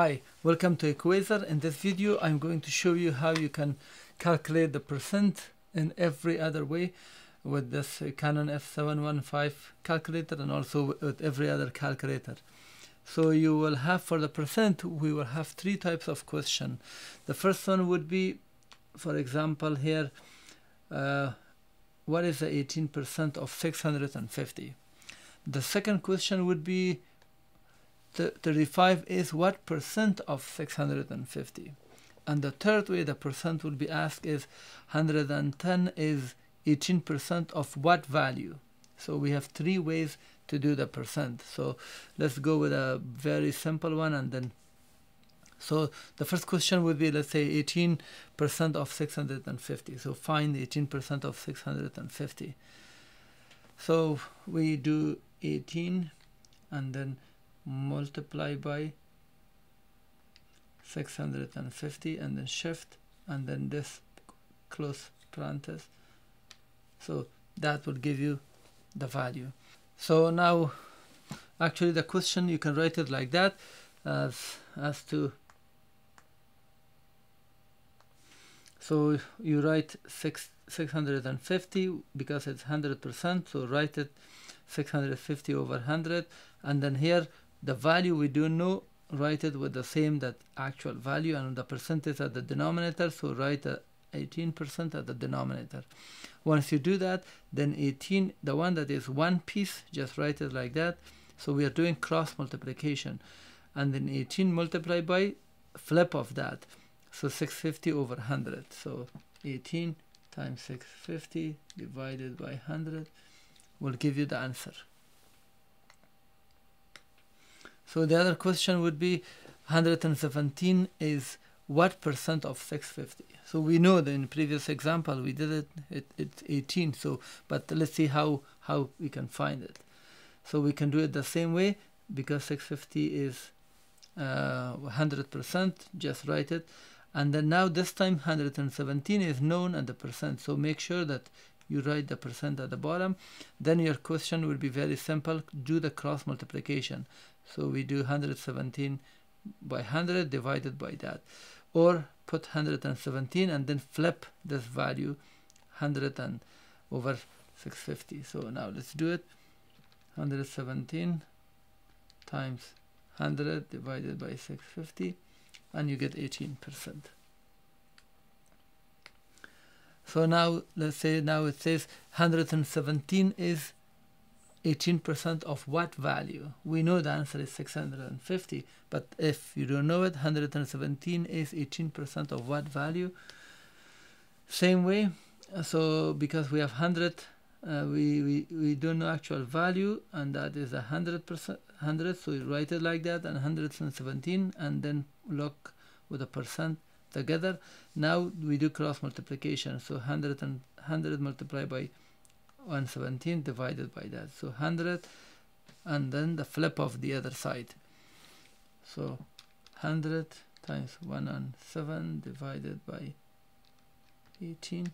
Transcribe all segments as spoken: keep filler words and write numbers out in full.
Hi, welcome to Equaser. In this video I'm going to show you how you can calculate the percent in every other way with this Canon F seven fifteen calculator and also with every other calculator. So you will have, for the percent, we will have three types of question. The first one would be, for example here, uh, what is the eighteen percent of six hundred fifty? The second question would be thirty-five is what percent of six hundred fifty, and the third way the percent would be asked is one hundred ten is eighteen percent of what value. So we have three ways to do the percent. So let's go with a very simple one, and then so the first question would be, let's say eighteen percent of six hundred fifty. So find eighteen percent of six hundred fifty. So we do eighteen and then multiply by six hundred fifty and then shift and then this close parenthesis, so that will give you the value. So now actually the question, you can write it like that, as as to, so you write six six hundred fifty because it's one hundred percent, so write it six hundred fifty over one hundred, and then here the value we don't know, write it with the same, that actual value, and the percentage at the denominator, so write eighteen percent at the denominator. Once you do that, then eighteen, the one that is one piece, just write it like that. So we are doing cross multiplication, and then eighteen multiplied by flip of that, so six hundred fifty over one hundred, so eighteen times six hundred fifty divided by one hundred will give you the answer. So the other question would be one hundred seventeen is what percent of six hundred fifty? So we know that in previous example we did it, it it's eighteen, so but let's see how how we can find it. So we can do it the same way, because six hundred fifty is uh, one hundred percent, just write it, and then now this time one hundred seventeen is known and the percent, so make sure that you write the percent at the bottom. Then your question will be very simple, do the cross multiplication. So we do one hundred seventeen by one hundred divided by that, or put one hundred seventeen and then flip this value one hundred and over six hundred fifty. So now let's do it. One hundred seventeen times one hundred divided by six hundred fifty, and you get eighteen percent. So now let's say, now it says one hundred seventeen is eighteen percent of what value? We know the answer is six hundred fifty, but if you don't know it, one hundred seventeen is eighteen percent of what value? Same way, so because we have one hundred, uh, we, we, we don't know actual value, and that is one hundred percent, one hundred, so you write it like that, and one hundred seventeen, and then look with a percent together. Now we do cross multiplication, so one hundred and one hundred multiplied by one hundred seventeen divided by that, so one hundred, and then the flip of the other side, so one hundred times one hundred seven divided by eighteen,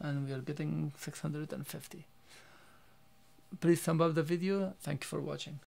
and we are getting six hundred fifty. Please thumb up the video. Thank you for watching.